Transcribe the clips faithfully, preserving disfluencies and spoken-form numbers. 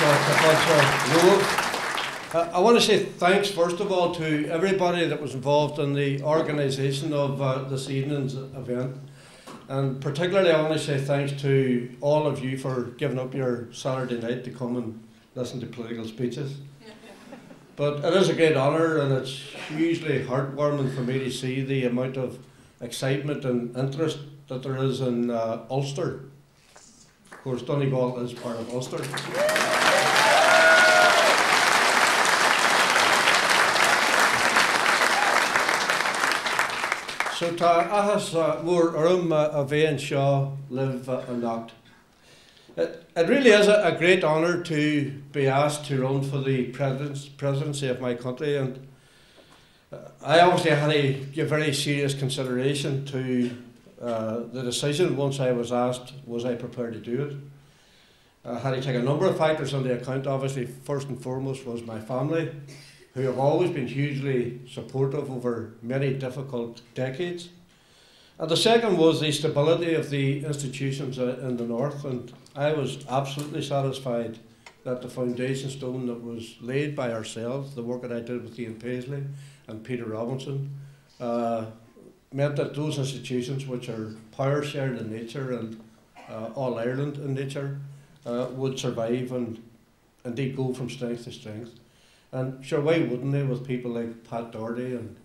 that's our road. Uh, I want to say thanks, first of all, to everybody that was involved in the organisation of uh, this evening's event. And particularly, I want to say thanks to all of you for giving up your Saturday night to come and listen to political speeches. But it is a great honour, and it's hugely heartwarming for me to see the amount of excitement and interest that there is in uh, Ulster. Of course, Donegal is part of Ulster. So, ta ahas mur arum avein shaw live and act. It, it really is a, a great honour to be asked to run for the presidents, presidency of my country, and I obviously had to give very serious consideration to uh, the decision once I was asked, was I prepared to do it. I had to take a number of factors into account. Obviously, first and foremost was my family, who have always been hugely supportive over many difficult decades. And the second was the stability of the institutions in the north, and I was absolutely satisfied that the foundation stone that was laid by ourselves, the work that I did with Ian Paisley and Peter Robinson, uh, meant that those institutions which are power shared in nature and uh, all Ireland in nature uh, would survive and indeed go from strength to strength. And sure, why wouldn't they, with people like Pat Doherty and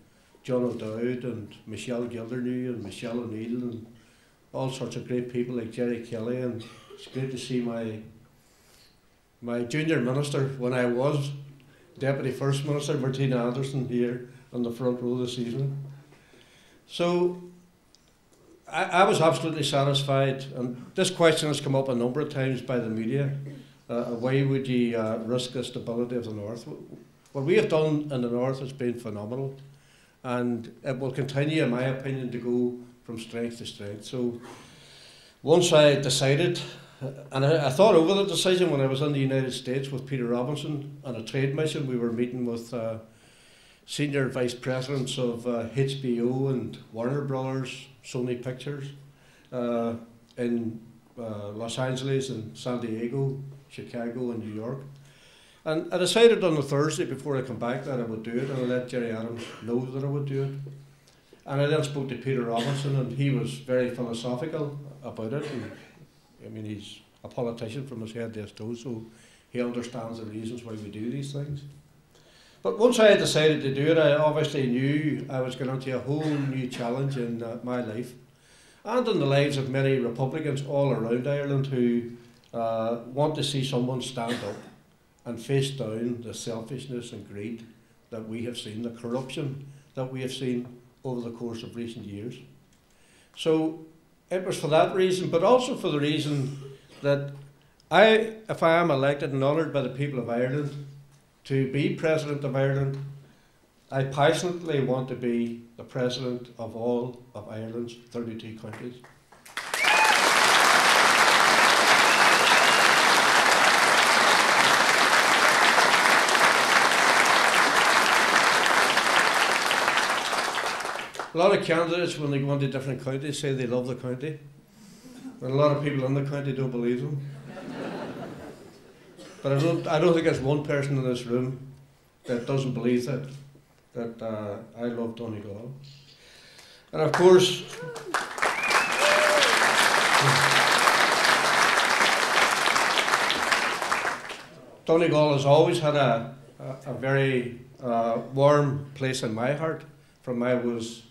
John O'Dowd and Michelle Gildernew and Michelle O'Neill and all sorts of great people like Gerry Kelly. And it's great to see my my junior minister when I was Deputy First Minister, Martina Anderson, here on the front row this evening. So I, I was absolutely satisfied, and this question has come up a number of times by the media. Uh, why would you uh, risk the stability of the North? What we have done in the North has been phenomenal, and it will continue, in my opinion, to go from strength to strength. So once I decided, and I, I thought over the decision when I was in the United States with Peter Robinson on a trade mission. We were meeting with uh, senior vice presidents of uh, H B O and Warner Brothers, Sony Pictures, uh, in uh, Los Angeles and San Diego, Chicago and New York. And I decided on a Thursday before I come back that I would do it, and I let Gerry Adams know that I would do it. And I then spoke to Peter Robinson, and he was very philosophical about it. And, I mean, he's a politician from his head to his toes, so he understands the reasons why we do these things. But once I had decided to do it, I obviously knew I was going into a whole new challenge in uh, my life, and in the lives of many Republicans all around Ireland who uh, want to see someone stand up and face down the selfishness and greed that we have seen, the corruption that we have seen over the course of recent years. So it was for that reason, but also for the reason that I, if I am elected and honoured by the people of Ireland to be President of Ireland, I passionately want to be the President of all of Ireland's thirty-two counties. A lot of candidates, when they go into different counties, say they love the county, and a lot of people in the county don't believe them. But I don't, I don't think there's one person in this room that doesn't believe that, that uh, I love Donegal. And of course, Donegal has always had a, a, a very uh, warm place in my heart, from I was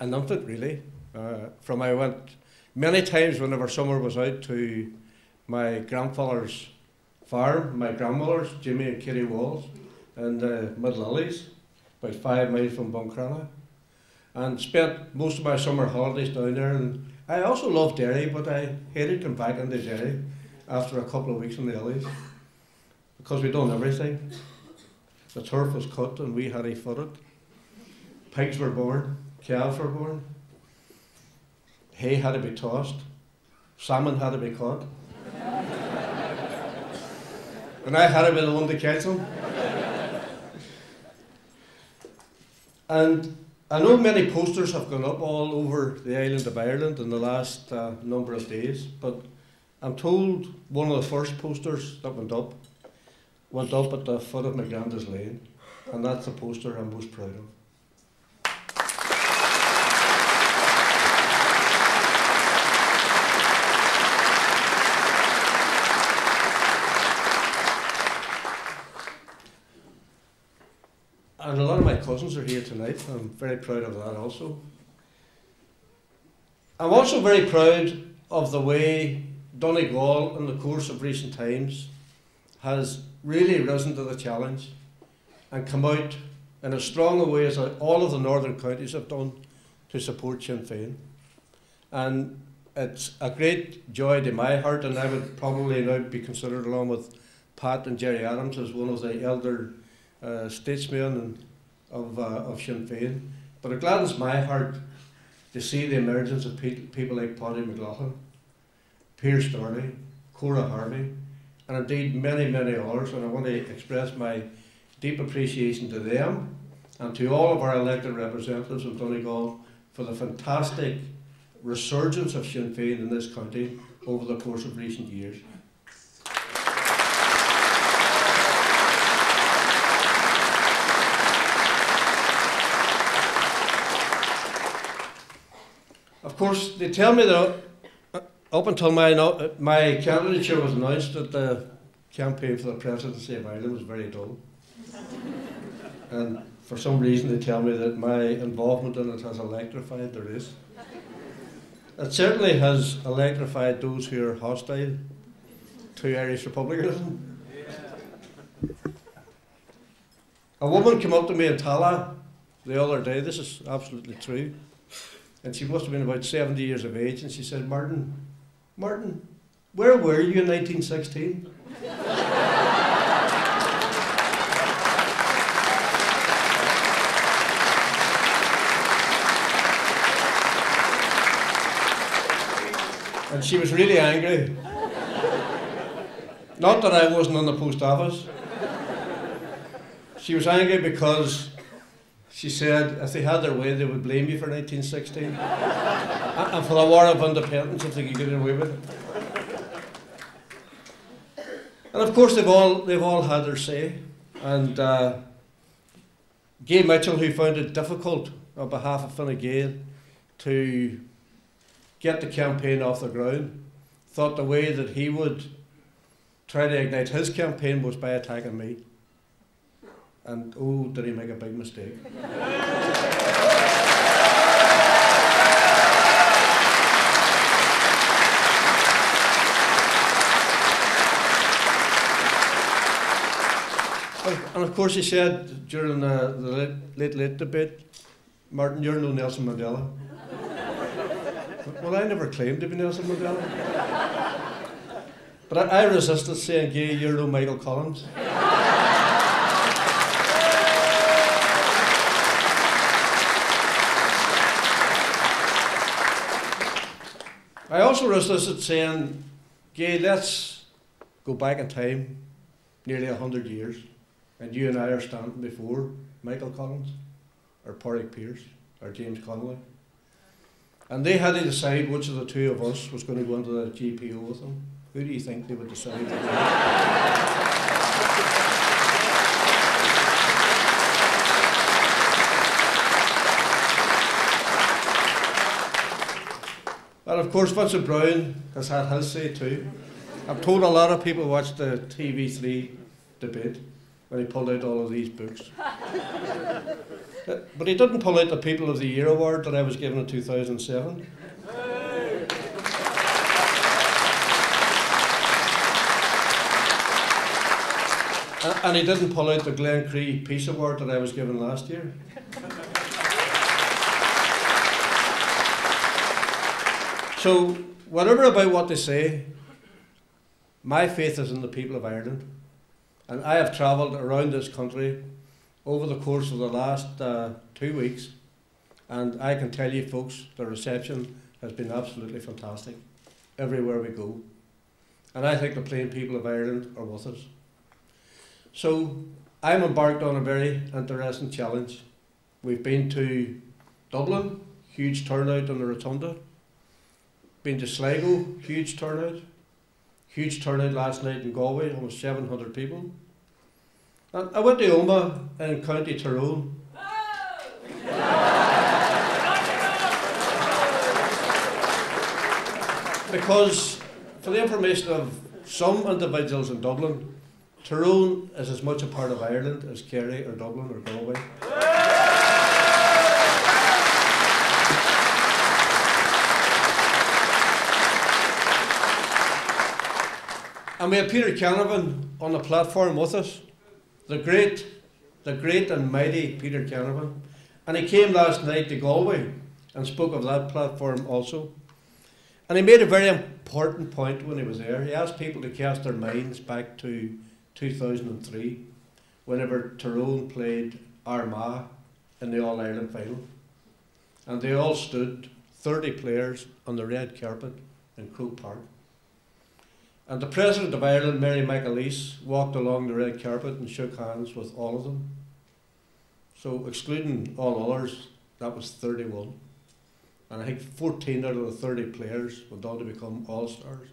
an infant, really. Uh, from I went many times whenever summer was out to my grandfather's farm, my grandmother's, Jimmy and Kitty Walls, in the Mid Lillies, about five miles from Buncrana, and spent most of my summer holidays down there. And I also loved Derry, but I hated coming back into Derry after a couple of weeks in the Lillies, because we'd done everything. The turf was cut and we had to foot it. Pigs were born, calves were born, hay had to be tossed, salmon had to be caught, and I had to be the one to catch them. And I know many posters have gone up all over the island of Ireland in the last uh, number of days, but I'm told one of the first posters that went up was up at the foot of McGander's Lane, and that's the poster I'm most proud of. And a lot of my cousins are here tonight, and I'm very proud of that also. I'm also very proud of the way Donegal, in the course of recent times, has really risen to the challenge and come out in as strong a way as all of the northern counties have done to support Sinn Féin. And it's a great joy to my heart, and I would probably now be considered, along with Pat and Gerry Adams, as one of the elder Uh, statesmen of, uh, of Sinn Féin, but it gladdens my heart to see the emergence of pe people like Paddy McLaughlin, Pearse Doherty, Cora Harvey, and indeed many, many others, and I want to express my deep appreciation to them and to all of our elected representatives in Donegal for the fantastic resurgence of Sinn Féin in this county over the course of recent years. Of course, they tell me that up until my, my candidature was announced that the campaign for the presidency of Ireland was very dull. And for some reason they tell me that my involvement in it has electrified the race. It certainly has electrified those who are hostile to Irish republicanism. Yeah. A woman came up to me in Tala the other day, this is absolutely true, and she must have been about seventy years of age, and she said, Martin, Martin, where were you in nineteen sixteen? And she was really angry. Not that I wasn't in the post office. She was angry because she said, if they had their way, they would blame you for nineteen sixteen and for the War of Independence if they could get away with it. And of course, they've all, they've all had their say. And uh, Gay Mitchell, who found it difficult on behalf of Fine Gael to get the campaign off the ground, thought the way that he would try to ignite his campaign was by attacking me. And oh, did he make a big mistake? And of course, he said during the, the late, late, late debate, Martin, you're no Nelson Mandela. Well, I never claimed to be Nelson Mandela. But I, I resisted saying, Gay, you're no Michael Collins. I also resisted saying, Gay, let's go back in time nearly a hundred years, and you and I are standing before Michael Collins, or Porrick Pearse, or James Connolly. And they had to decide which of the two of us was going to go into the G P O with them. Who do you think they would decide? And of course, Vincent Brown has had his say too. I'm told a lot of people watched the T V three debate when he pulled out all of these books. But he didn't pull out the People of the Year award that I was given in two thousand seven. Hey. And, and he didn't pull out the Glen Cree Peace Award that I was given last year. So, whatever about what they say, my faith is in the people of Ireland. And I have travelled around this country over the course of the last uh, two weeks. And I can tell you folks, the reception has been absolutely fantastic everywhere we go. And I think the plain people of Ireland are with us. So, I'm embarked on a very interesting challenge. We've been to Dublin, huge turnout on the Rotunda. Been to Sligo, huge turnout. Huge turnout last night in Galway, almost seven hundred people. And I went to Omagh in County Tyrone. Oh! Because, for the information of some individuals in Dublin, Tyrone is as much a part of Ireland as Kerry or Dublin or Galway. And we had Peter Canavan on the platform with us, the great, the great and mighty Peter Canavan. And he came last night to Galway and spoke of that platform also. And he made a very important point when he was there. He asked people to cast their minds back to two thousand three, whenever Tyrone played Armagh in the All-Ireland final. And they all stood, thirty players, on the red carpet in Croke Park. And the President of Ireland, Mary McAleese, walked along the red carpet and shook hands with all of them. So, excluding all others, that was thirty-one. And I think fourteen out of the thirty players went on to become all-stars.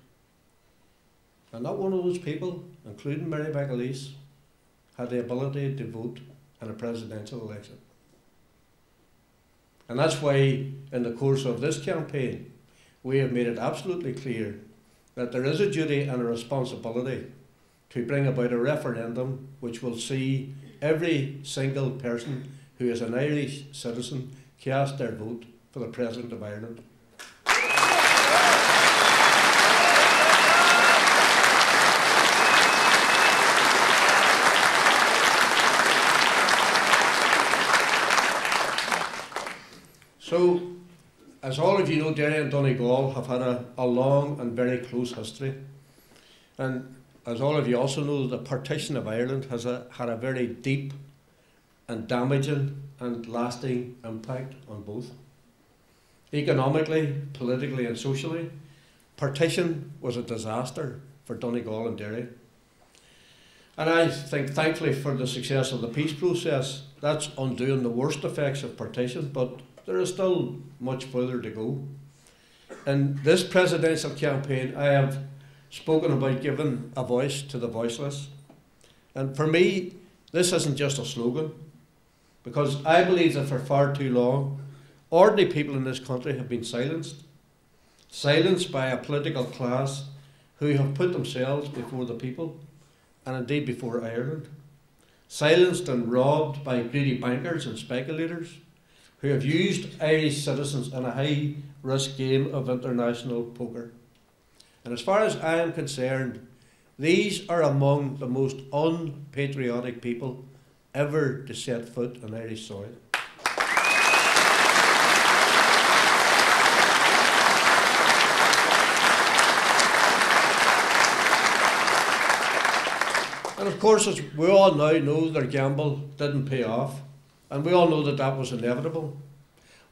And not one of those people, including Mary McAleese, had the ability to vote in a presidential election. And that's why, in the course of this campaign, we have made it absolutely clear that there is a duty and a responsibility to bring about a referendum which will see every single person who is an Irish citizen cast their vote for the President of Ireland. So, as all of you know, Derry and Donegal have had a, a long and very close history. And as all of you also know, the partition of Ireland has a, had a very deep and damaging and lasting impact on both. Economically, politically and socially, partition was a disaster for Donegal and Derry. And I think, thankfully for the success of the peace process, that's undoing the worst effects of partition, but there is still much further to go. In this presidential campaign, I have spoken about giving a voice to the voiceless. And for me, this isn't just a slogan, because I believe that for far too long, ordinary people in this country have been silenced. Silenced by a political class who have put themselves before the people, and indeed before Ireland. Silenced and robbed by greedy bankers and speculators, who have used Irish citizens in a high-risk game of international poker. And as far as I am concerned, these are among the most unpatriotic people ever to set foot on Irish soil. And of course, as we all now know, their gamble didn't pay off. And we all know that that was inevitable.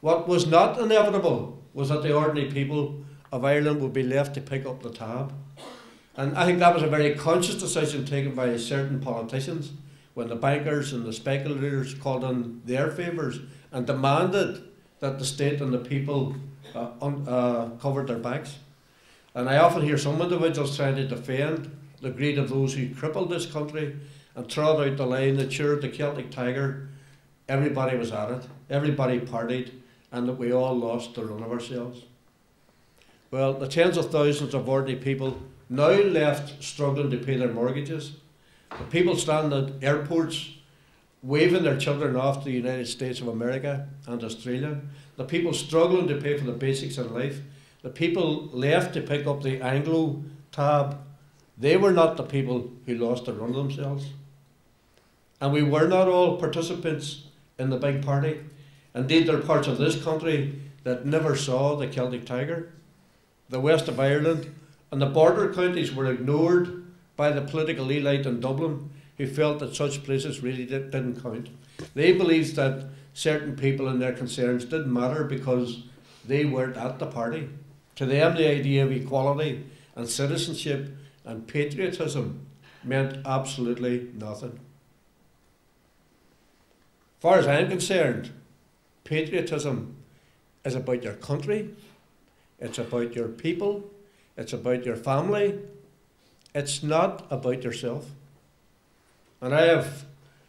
What was not inevitable was that the ordinary people of Ireland would be left to pick up the tab. And I think that was a very conscious decision taken by certain politicians when the bankers and the speculators called in their favours and demanded that the state and the people uh, un uh, covered their backs. And I often hear some individuals trying to defend the greed of those who crippled this country and trod out the line that sure the Celtic Tiger. Everybody was at it, everybody partied, and that we all lost the run of ourselves. Well, the tens of thousands of ordinary people now left struggling to pay their mortgages. The people standing at airports waving their children off to the United States of America and Australia. The people struggling to pay for the basics in life. The people left to pick up the Anglo tab. They were not the people who lost the run of themselves. And we were not all participants in the big party. Indeed, there are parts of this country that never saw the Celtic Tiger. The west of Ireland and the border counties were ignored by the political elite in Dublin, who felt that such places really did, didn't count. They believed that certain people and their concerns didn't matter because they weren't at the party. To them, the idea of equality and citizenship and patriotism meant absolutely nothing. As far as I'm concerned, patriotism is about your country, it's about your people, it's about your family, it's not about yourself. And I have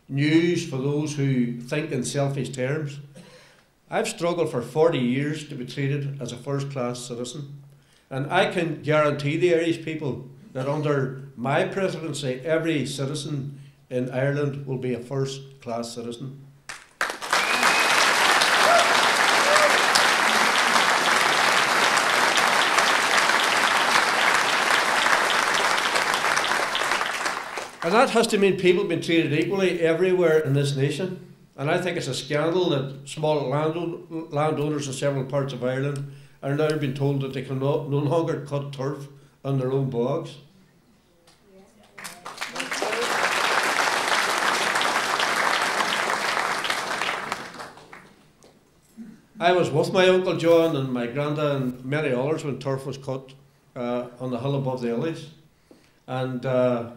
news for those who think in selfish terms. I've struggled for forty years to be treated as a first-class citizen, and I can guarantee the Irish people that under my presidency, every citizen in Ireland will be a first-class citizen. And that has to mean people being treated equally everywhere in this nation. And I think it's a scandal that small land landowners in several parts of Ireland are now being told that they can no, no longer cut turf on their own bogs. I was with my Uncle John and my Granda and many others when turf was cut uh, on the hill above the Illies. And uh,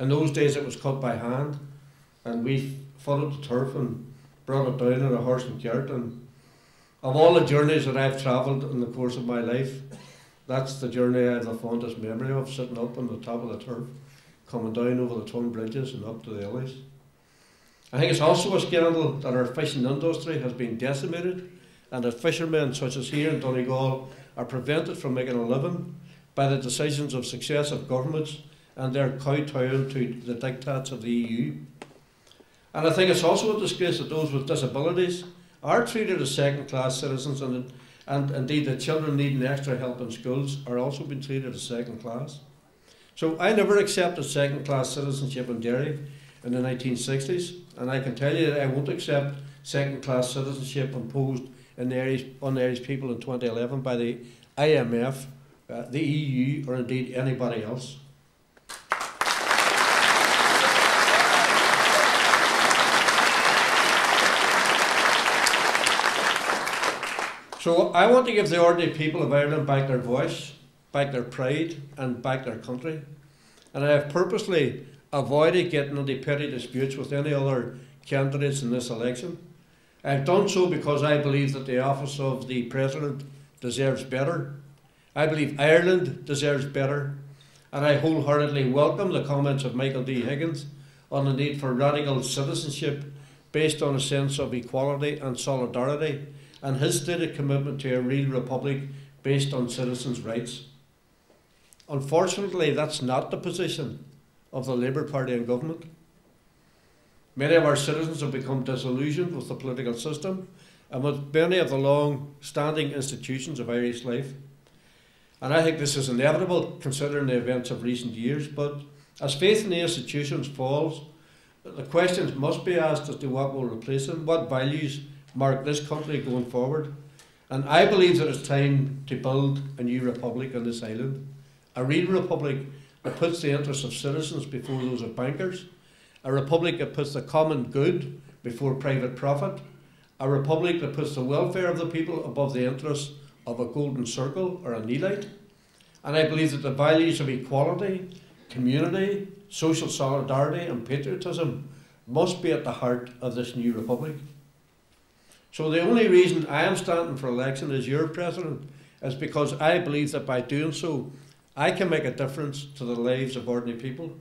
in those days it was cut by hand, and we followed the turf and brought it down on a horse and cart. And of all the journeys that I've travelled in the course of my life, that's the journey I have the fondest memory of, sitting up on the top of the turf, coming down over the ton bridges and up to the alleys. I think it's also a scandal that our fishing industry has been decimated, and that fishermen such as here in Donegal are prevented from making a living by the decisions of successive governments and their kowtowing to the diktats of the E U. And I think it's also a disgrace that those with disabilities are treated as second-class citizens, and, and indeed that children needing extra help in schools are also being treated as second-class. So I never accepted second-class citizenship in Derry in the nineteen sixties, and I can tell you that I won't accept second-class citizenship imposed in the Irish, on the Irish people in twenty eleven by the I M F, uh, the E U, or indeed anybody else. So I want to give the ordinary people of Ireland back their voice, back their pride, and back their country. And I have purposely avoided getting into petty disputes with any other candidates in this election. I have done so because I believe that the office of the President deserves better. I believe Ireland deserves better. And I wholeheartedly welcome the comments of Michael D. Higgins on the need for radical citizenship based on a sense of equality and solidarity, and his stated commitment to a real republic based on citizens' rights. Unfortunately, that's not the position of the Labour Party and government. Many of our citizens have become disillusioned with the political system and with many of the long-standing institutions of Irish life. And I think this is inevitable considering the events of recent years, but as faith in the institutions falls, the questions must be asked as to what will replace them, what values mark this country going forward. And I believe that it's time to build a new republic on this island. A real republic that puts the interests of citizens before those of bankers. A republic that puts the common good before private profit. A republic that puts the welfare of the people above the interests of a golden circle or an elite. And I believe that the values of equality, community, social solidarity and patriotism must be at the heart of this new republic. So the only reason I am standing for election as your president is because I believe that by doing so, I can make a difference to the lives of ordinary people.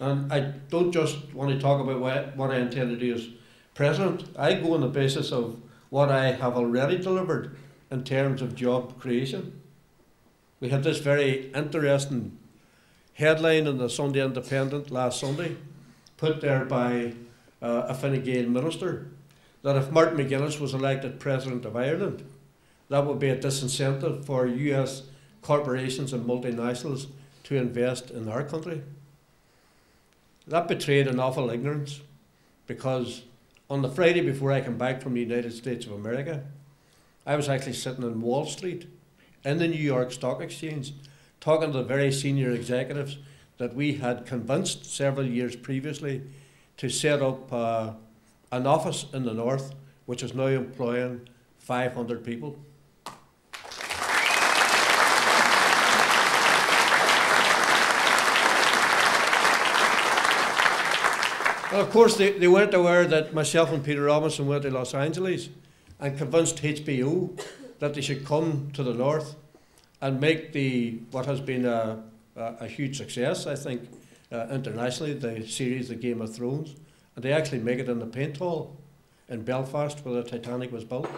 And I don't just want to talk about what I intend to do as president. I go on the basis of what I have already delivered in terms of job creation. We had this very interesting headline in the Sunday Independent last Sunday, put there by uh, a Fine Gael minister, that if Martin McGuinness was elected President of Ireland, that would be a disincentive for U S corporations and multinationals to invest in our country. That betrayed an awful ignorance, because on the Friday before I came back from the United States of America, I was actually sitting in Wall Street in the New York Stock Exchange talking to the very senior executives that we had convinced several years previously to set up uh, an office in the north, which is now employing five hundred people. Well, of course, they, they weren't aware that myself and Peter Robinson went to Los Angeles and convinced H B O that they should come to the north and make the, what has been a, a, a huge success, I think, uh, internationally, the series, The Game of Thrones. and they actually make it in the paint hall in Belfast where the Titanic was built.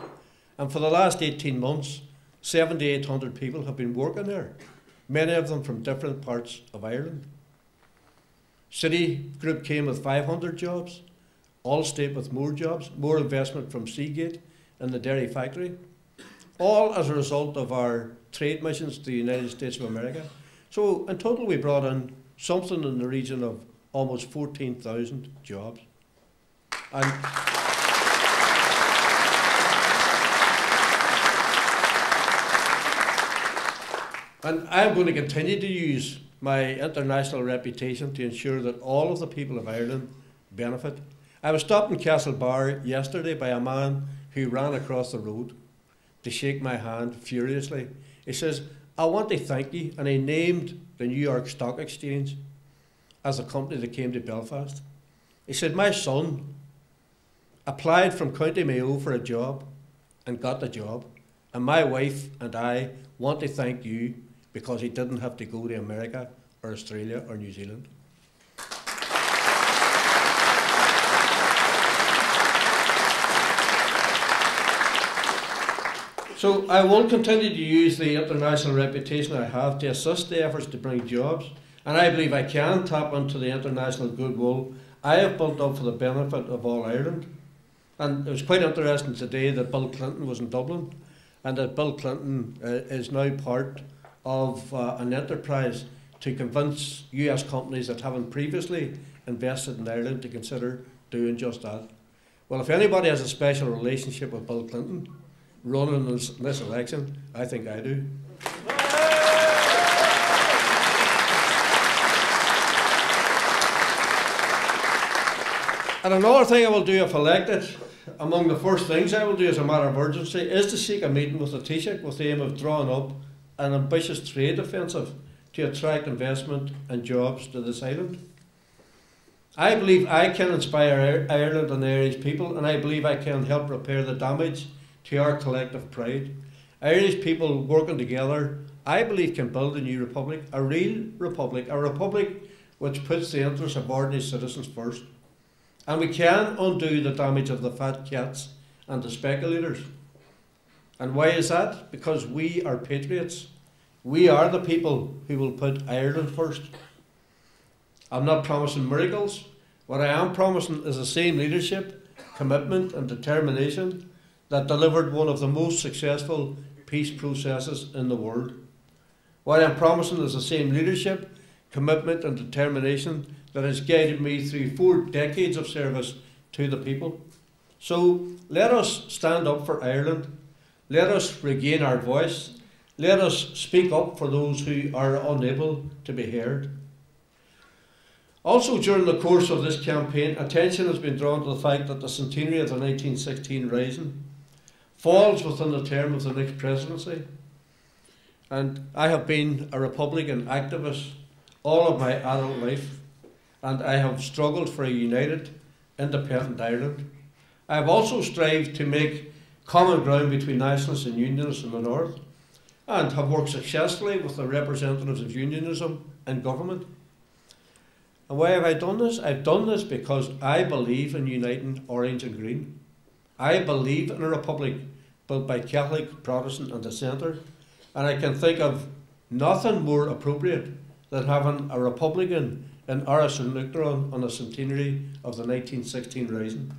And for the last eighteen months, seven thousand eight hundred people have been working there, many of them from different parts of Ireland. City Group came with five hundred jobs, Allstate with more jobs, more investment from Seagate and the Derry factory, all as a result of our trade missions to the United States of America. So in total we brought in something in the region of almost fourteen thousand jobs. And And I'm going to continue to use my international reputation to ensure that all of the people of Ireland benefit. I was stopped in Castlebar yesterday by a man who ran across the road to shake my hand furiously. He says, "I want to thank you," and he named the New York Stock Exchange as a company that came to Belfast. He said, "My son applied from County Mayo for a job and got the job, and my wife and I want to thank you because he didn't have to go to America or Australia or New Zealand." So I will continue to use the international reputation I have to assist the efforts to bring jobs, and I believe I can tap into the international goodwill I have built up for the benefit of all Ireland. And it was quite interesting today that Bill Clinton was in Dublin, and that Bill Clinton uh, is now part of uh, an enterprise to convince U S companies that haven't previously invested in Ireland to consider doing just that. Well, if anybody has a special relationship with Bill Clinton running this, this election, I think I do. And another thing I will do if elected, among the first things I will do as a matter of urgency, is to seek a meeting with the Taoiseach with the aim of drawing up an ambitious trade offensive to attract investment and jobs to this island. I believe I can inspire Ireland and the Irish people, and I believe I can help repair the damage to our collective pride. Irish people working together, I believe, can build a new republic, a real republic, a republic which puts the interests of ordinary citizens first. And we can undo the damage of the fat cats and the speculators. And why is that? Because we are patriots. We are the people who will put Ireland first. I'm not promising miracles. What I am promising is the same leadership, commitment and determination that delivered one of the most successful peace processes in the world. What I am promising is the same leadership, commitment and determination that has guided me through four decades of service to the people. So let us stand up for Ireland. Let us regain our voice. Let us speak up for those who are unable to be heard. Also, during the course of this campaign, attention has been drawn to the fact that the centenary of the nineteen sixteen Rising falls within the term of the next presidency. And I have been a Republican activist all of my adult life, and I have struggled for a united, independent Ireland. I have also strived to make common ground between nationalists and unionists in the North, and have worked successfully with the representatives of unionism and government. And why have I done this? I've done this because I believe in uniting orange and green. I believe in a republic built by Catholic, Protestant and the centre, and I can think of nothing more appropriate than having a Republican in Arras and Luctron on the centenary of the nineteen sixteen Rising.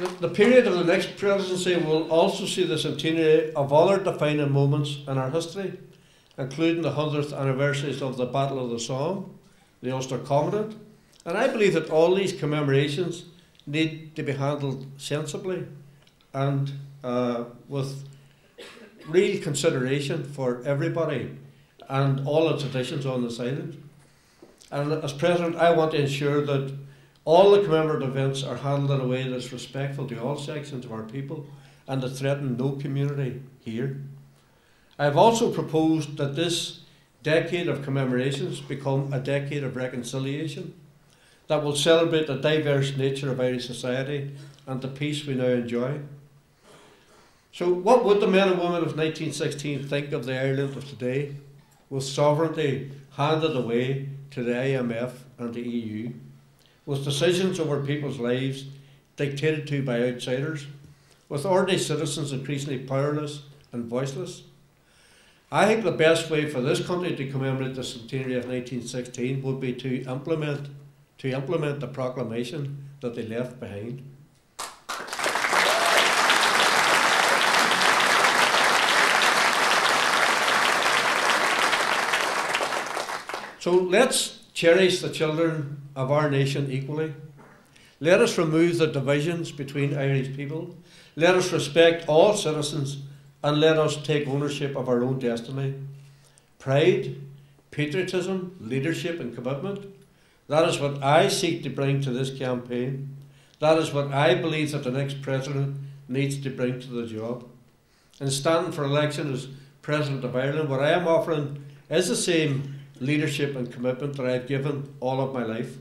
The, the period of the next presidency will also see the centenary of other defining moments in our history, including the hundredth anniversaries of the Battle of the Somme, the Ulster Covenant, and I believe that all these commemorations need to be handled sensibly and uh, with real consideration for everybody and all the traditions on this island. And as President, I want to ensure that all the commemorative events are handled in a way that's respectful to all sections of our people and that threaten no community here. I have also proposed that this decade of commemorations become a decade of reconciliation that will celebrate the diverse nature of Irish society and the peace we now enjoy. So what would the men and women of nineteen sixteen think of the Ireland of today, with sovereignty handed away to the I M F and the E U, with decisions over people's lives dictated to by outsiders, with ordinary citizens increasingly powerless and voiceless? I think the best way for this country to commemorate the centenary of nineteen sixteen would be to implement, to implement the proclamation that they left behind. So let's cherish the children of our nation equally. Let us remove the divisions between Irish people. Let us respect all citizens, and let us take ownership of our own destiny. Pride, patriotism, leadership and commitment. That is what I seek to bring to this campaign. That is what I believe that the next president needs to bring to the job. And standing for election as President of Ireland, what I am offering is the same leadership and commitment that I have given all of my life.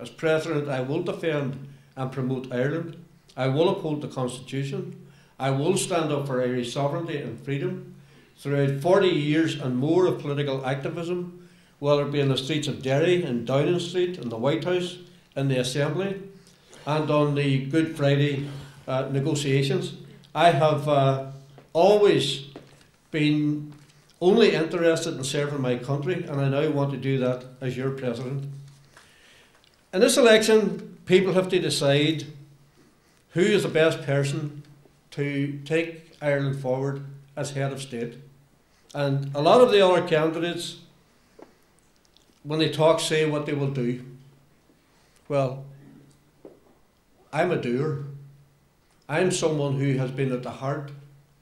As President, I will defend and promote Ireland. I will uphold the Constitution. I will stand up for Irish sovereignty and freedom. Throughout forty years and more of political activism, whether it be in the streets of Derry, in Downing Street, in the White House, in the Assembly, and on the Good Friday uh, negotiations, I have uh, always been only interested in serving my country, and I now want to do that as your president. In this election, people have to decide who is the best person to take Ireland forward as head of state. And a lot of the other candidates, when they talk, say what they will do. Well, I'm a doer. I'm someone who has been at the heart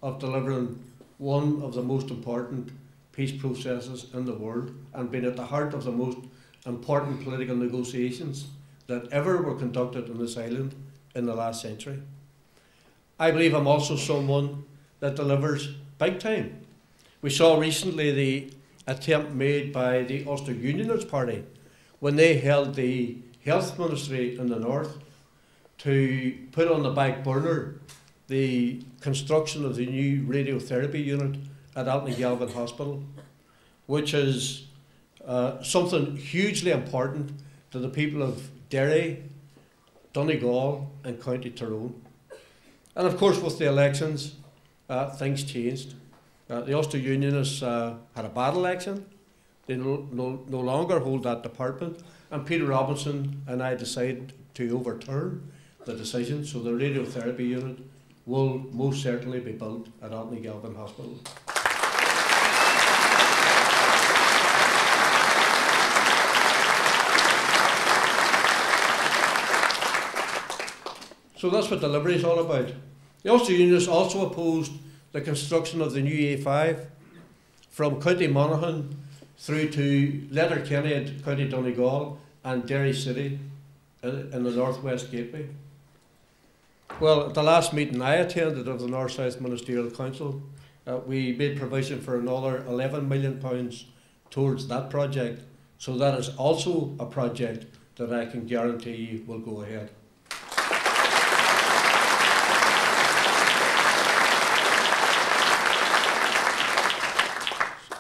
of delivering one of the most important peace processes in the world, and been at the heart of the most important political negotiations that ever were conducted on this island in the last century. I believe I'm also someone that delivers big time. We saw recently the attempt made by the Ulster Unionist Party when they held the health ministry in the north to put on the back burner the construction of the new radiotherapy unit at Antony Galvin Hospital, which is uh, something hugely important to the people of Derry, Donegal and County Tyrone. And of course with the elections, uh, things changed. Uh, the Ulster Unionists uh, had a bad election. They no, no, no longer hold that department, and Peter Robinson and I decided to overturn the decision, so the radiotherapy unit will most certainly be built at Antony Galvin Hospital. So that's what delivery is all about. The Ulster Unionists also opposed the construction of the new A five from County Monaghan through to Letterkenny at County Donegal and Derry City in the Northwest Gateway. Well, at the last meeting I attended of the North-South Ministerial Council, uh, we made provision for another eleven million pounds towards that project. So that is also a project that I can guarantee you will go ahead.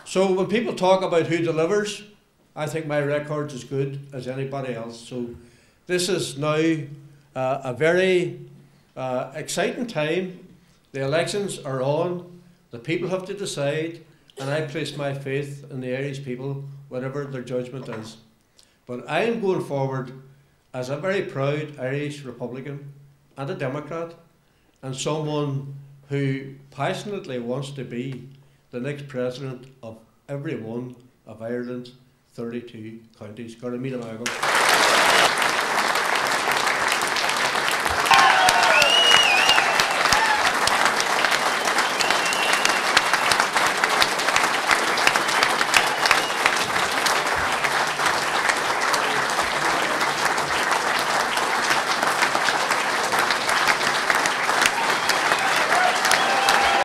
So when people talk about who delivers, I think my record's as good as anybody else. So this is now uh, a very Uh, exciting time. The elections are on, the people have to decide, and I place my faith in the Irish people, whatever their judgment is. But I am going forward as a very proud Irish Republican and a Democrat, and someone who passionately wants to be the next president of every one of Ireland's thirty-two counties.